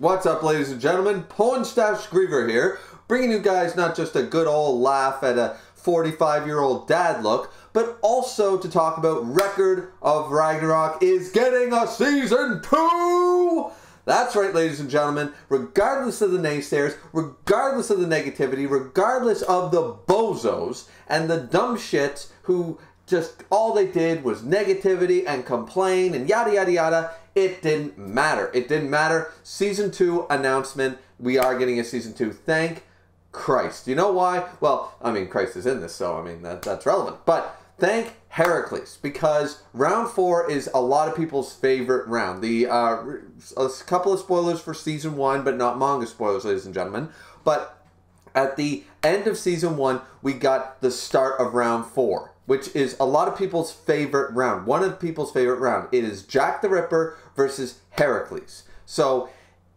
What's up, ladies and gentlemen? Pawnstash Griever here, bringing you guys not just a good old laugh at a 45-year-old dad look, but also to talk about Record of Ragnarok is getting a Season 2! That's right, ladies and gentlemen, regardless of the naysayers, regardless of the negativity, regardless of the bozos and the dumb shits who just all they did was negativity and complain and yada yada yada, it didn't matter. It didn't matter. Season 2 announcement. We are getting a Season 2. Thank Christ. You know why? Well, I mean, Christ is in this, so I mean, that's relevant. But thank Heracles, because Round 4 is a lot of people's favorite round. A couple of spoilers for Season 1, but not manga spoilers, ladies and gentlemen. But at the end of Season 1, we got the start of Round 4. Which is a lot of people's favorite round. One of people's favorite round. It is Jack the Ripper versus Heracles. So,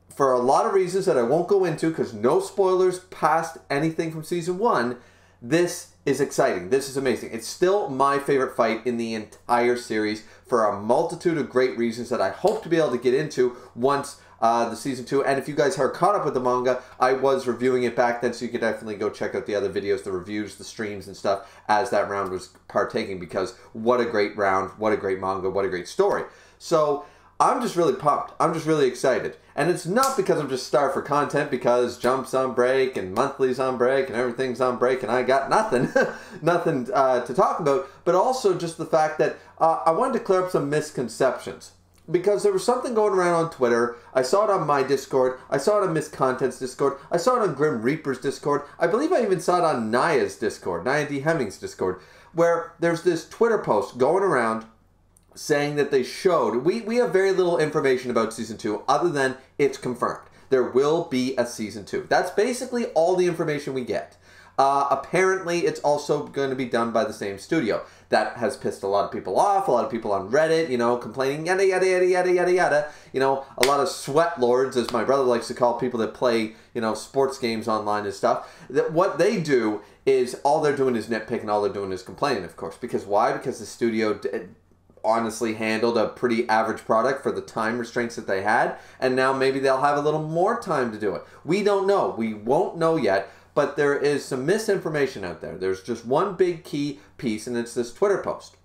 for a lot of reasons that I won't go into, because no spoilers past anything from Season 1, this is exciting. This is amazing. It's still my favorite fight in the entire series for a multitude of great reasons that I hope to be able to get into once the Season 2. And if you guys are caught up with the manga, I was reviewing it back then, so you could definitely go check out the other videos, the reviews, the streams and stuff as that round was partaking, because what a great round, what a great manga, what a great story. So I'm just really pumped. I'm just really excited. And it's not because I'm just starved for content, because Jump's on break and Monthly's on break and everything's on break and I got nothing, to talk about, but also just the fact that I wanted to clear up some misconceptions. Because there was something going around on Twitter. I saw it on my Discord. I saw it on Miss Content's Discord. I saw it on Grim Reaper's Discord. I believe I even saw it on Naya's Discord, Naya D. Hemming's Discord, where there's this Twitter post going around saying that they showed... We have very little information about Season 2 other than it's confirmed. There will be a Season 2. That's basically all the information we get. Apparently, it's also going to be done by the same studio. That has pissed a lot of people off, a lot of people on Reddit, you know, complaining, yada, yada, yada, yada, yada, yada. You know, a lot of sweat lords, as my brother likes to call people that play, you know, sports games online and stuff. That what they do is, all they're doing is nitpicking, all they're doing is complaining, of course. Because why? Because the studio... honestly handled a pretty average product for the time restraints that they had, and now maybe they'll have a little more time to do it. We don't know. We won't know yet, but there is some misinformation out there. There's just one big key piece, and it's this Twitter post.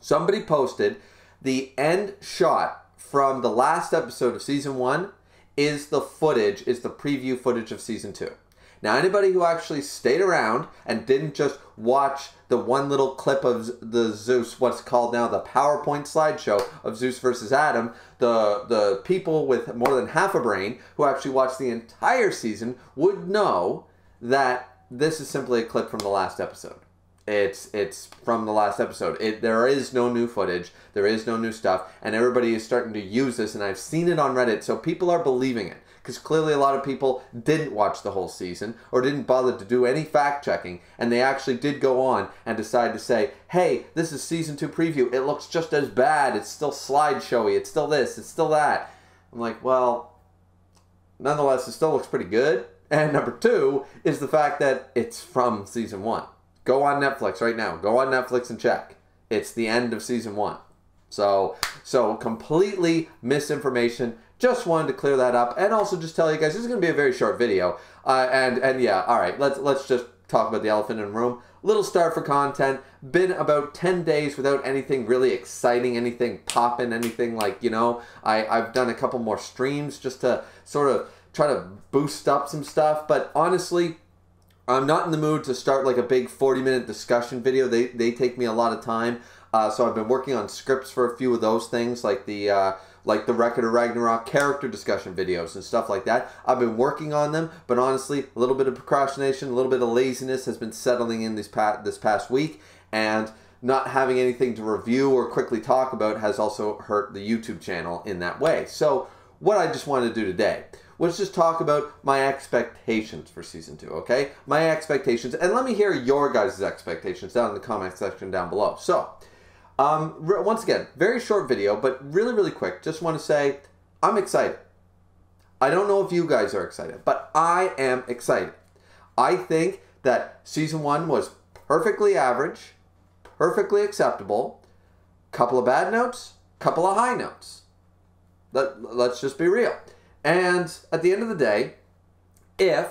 Somebody posted the end shot from the last episode of Season 1 is the footage, is the preview footage of Season 2. Now, anybody who actually stayed around and didn't just watch the one little clip of the Zeus, what's called now the PowerPoint slideshow of Zeus versus Adam, the people with more than half a brain who actually watched the entire season would know that this is simply a clip from the last episode. It's from the last episode. There is no new footage. There is no new stuff. And everybody is starting to use this, and I've seen it on Reddit, so people are believing it. Because clearly a lot of people didn't watch the whole season or didn't bother to do any fact-checking, and they actually did go on and decide to say, hey, this is Season 2 preview. It looks just as bad. It's still slideshowy. It's still this. It's still that. I'm like, well, nonetheless, it still looks pretty good. And number two is the fact that it's from Season 1. Go on Netflix right now. Go on Netflix and check. It's the end of Season 1. So completely misinformation. Just wanted to clear that up, and also just tell you guys this is going to be a very short video. And yeah, all right, let's just talk about the elephant in the room. Little star for content. Been about 10 days without anything really exciting, anything popping, anything like, you know. I've done a couple more streams just to sort of try to boost up some stuff, but honestly, I'm not in the mood to start like a big 40-minute discussion video. They take me a lot of time. So I've been working on scripts for a few of those things, like the Record of Ragnarok character discussion videos and stuff like that. I've been working on them, but honestly, a little bit of procrastination, a little bit of laziness has been settling in this past week, and not having anything to review or quickly talk about has also hurt the YouTube channel in that way. So what I just wanted to do today was just talk about my expectations for Season 2, okay? My expectations, and let me hear your guys' expectations down in the comment section down below. So... once again, very short video, but really, really quick. Just want to say, I'm excited. I don't know if you guys are excited, but I am excited. I think that Season 1 was perfectly average, perfectly acceptable. Couple of bad notes, couple of high notes. Let's just be real. And at the end of the day, if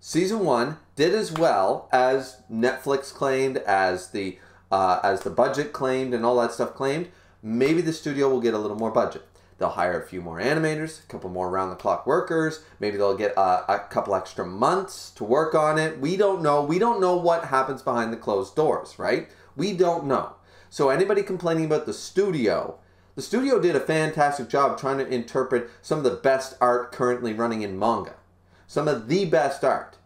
season one did as well as Netflix claimed, as the budget claimed, and all that stuff claimed, maybe the studio will get a little more budget. They'll hire a few more animators, a couple more round-the-clock workers. Maybe they'll get a couple extra months to work on it. We don't know. We don't know what happens behind the closed doors, right? We don't know. So anybody complaining about the studio did a fantastic job trying to interpret some of the best art currently running in manga. Some of the best art.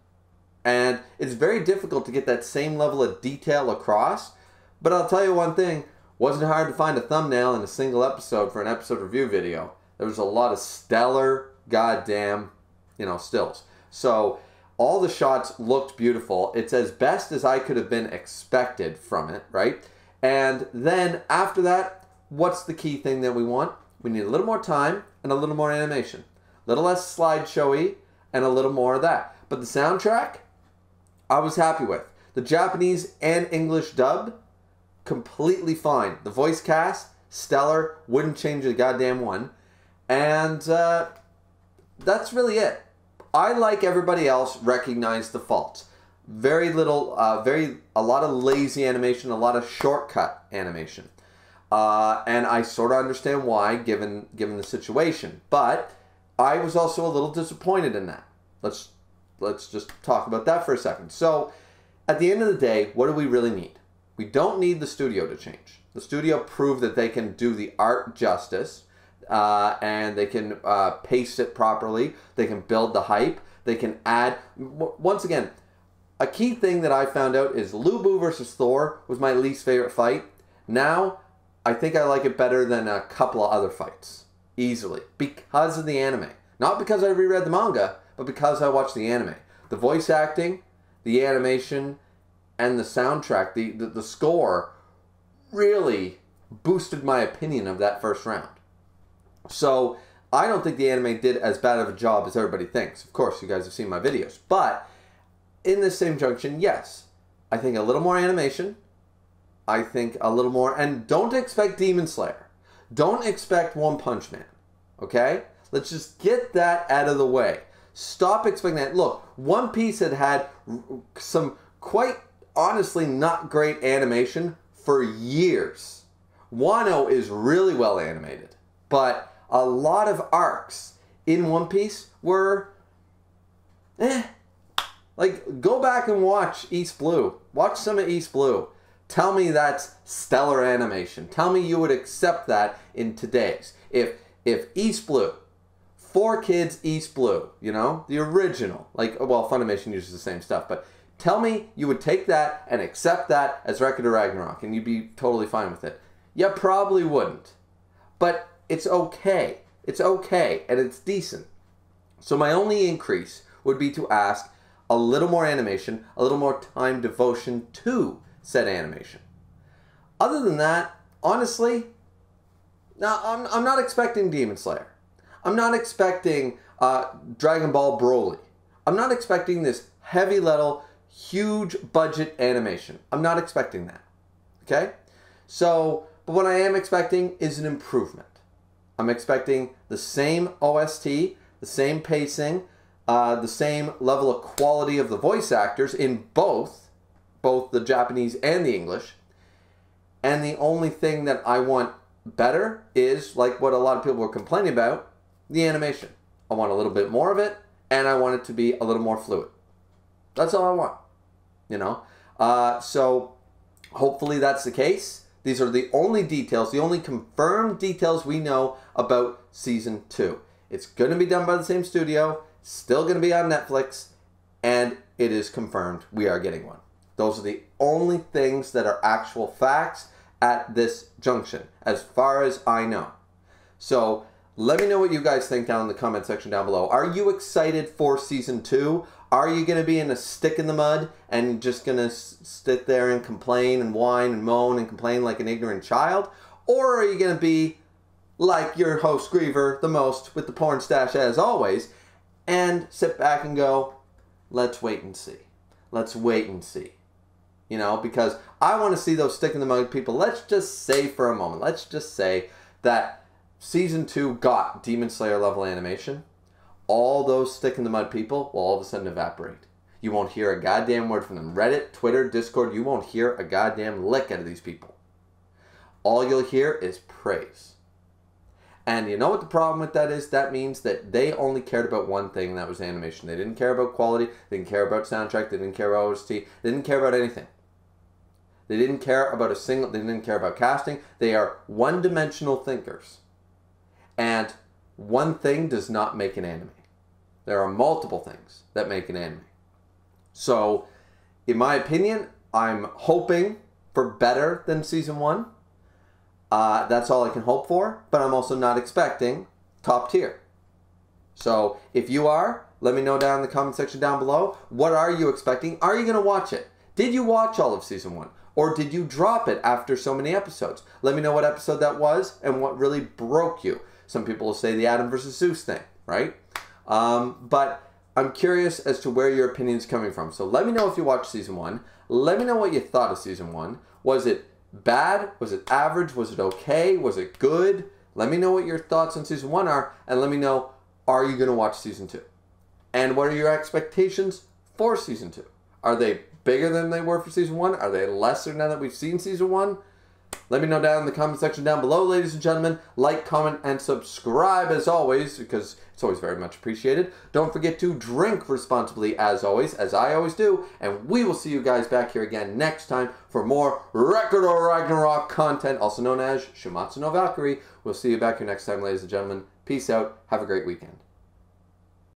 And it's very difficult to get that same level of detail across. But I'll tell you one thing. Wasn't hard to find a thumbnail in a single episode for an episode review video. There was a lot of stellar goddamn, you know, stills. So all the shots looked beautiful. It's as best as I could have been expected from it, right? And then after that, what's the key thing that we want? We need a little more time and a little more animation. A little less slideshowy and a little more of that. But the soundtrack, I was happy with. The Japanese and English dub, completely fine. The voice cast, stellar. Wouldn't change a goddamn one. And that's really it. I, like everybody else, recognize the faults. Very little, a lot of lazy animation, a lot of shortcut animation. And I sort of understand why, given the situation. But I was also a little disappointed in that. Let's just talk about that for a second. So, at the end of the day, what do we really need? We don't need the studio to change. The studio proved that they can do the art justice, and they can pace it properly. They can build the hype. They can add... Once again, a key thing that I found out is Lu Bu versus Thor was my least favorite fight. Now, I think I like it better than a couple of other fights. Easily. Because of the anime. Not because I reread the manga, but because I watched the anime. The voice acting, the animation... and the soundtrack, the score, really boosted my opinion of that first round. So, I don't think the anime did as bad of a job as everybody thinks. Of course, you guys have seen my videos. But, in this same junction, yes. I think a little more animation. I think a little more... And don't expect Demon Slayer. Don't expect One Punch Man. Okay? Let's just get that out of the way. Stop expecting that. Look, One Piece had some quite... honestly, not great animation for years. Wano is really well animated, but a lot of arcs in One Piece were eh. Like, go back and watch East Blue. Watch some of East Blue. Tell me that's stellar animation. Tell me you would accept that in today's. If East Blue, Four Kids East Blue, you know, the original. Like, well, Funimation uses the same stuff, but... Tell me you would take that and accept that as Record of Ragnarok and you'd be totally fine with it. You probably wouldn't. But it's okay. It's okay and it's decent. So my only increase would be to ask a little more animation, a little more time devotion to said animation. Other than that, honestly, no, I'm not expecting Demon Slayer. I'm not expecting Dragon Ball Broly. I'm not expecting this heavy level... huge budget animation. I'm not expecting that. Okay? So, but what I am expecting is an improvement. I'm expecting the same OST, the same pacing, the same level of quality of the voice actors in both the Japanese and the English. And the only thing that I want better is, like what a lot of people were complaining about, the animation. I want a little bit more of it, and I want it to be a little more fluid. That's all I want. You know, so hopefully that's the case. These are the only details, the only confirmed details we know about season 2. It's going to be done by the same studio, still going to be on Netflix, and it is confirmed we are getting one. Those are the only things that are actual facts at this junction, as far as I know. So let me know what you guys think down in the comment section down below. Are you excited for season 2? Are you going to be in a stick in the mud and just going to sit there and complain and whine and moan and complain like an ignorant child? Or are you going to be like your host Griever the most with the porn stash as always and sit back and go, let's wait and see. Let's wait and see. You know, because I want to see those stick in the mud people. Let's just say for a moment, let's just say that season 2 got Demon Slayer level animation. all those stick-in-the-mud people will all of a sudden evaporate. You won't hear a goddamn word from them. Reddit, Twitter, Discord, you won't hear a goddamn lick out of these people. All you'll hear is praise. And you know what the problem with that is? That means that they only cared about one thing, and that was animation. They didn't care about quality, they didn't care about soundtrack, they didn't care about OST, they didn't care about anything. They didn't care about a single, they didn't care about casting. They are one-dimensional thinkers. And one thing does not make an anime. There are multiple things that make an anime. So, in my opinion, I'm hoping for better than season one. That's all I can hope for, but I'm also not expecting top tier. So, if you are, let me know down in the comment section down below. What are you expecting? Are you going to watch it? Did you watch all of season one? Or did you drop it after so many episodes? Let me know what episode that was and what really broke you. Some people will say the Adam versus Zeus thing, right? But I'm curious as to where your opinion is coming from. So let me know if you watched season one. Let me know what you thought of season one. Was it bad? Was it average? Was it okay? Was it good? Let me know what your thoughts on season one are, and let me know, are you going to watch season two? And what are your expectations for season two? Are they bigger than they were for season one? Are they lesser now that we've seen season one? Let me know down in the comment section down below, ladies and gentlemen. Like, comment, and subscribe as always, because it's always very much appreciated. Don't forget to drink responsibly as always, as I always do. And we will see you guys back here again next time for more Record of Ragnarok content, also known as Shuumatsu no Valkyrie. We'll see you back here next time, ladies and gentlemen. Peace out. Have a great weekend.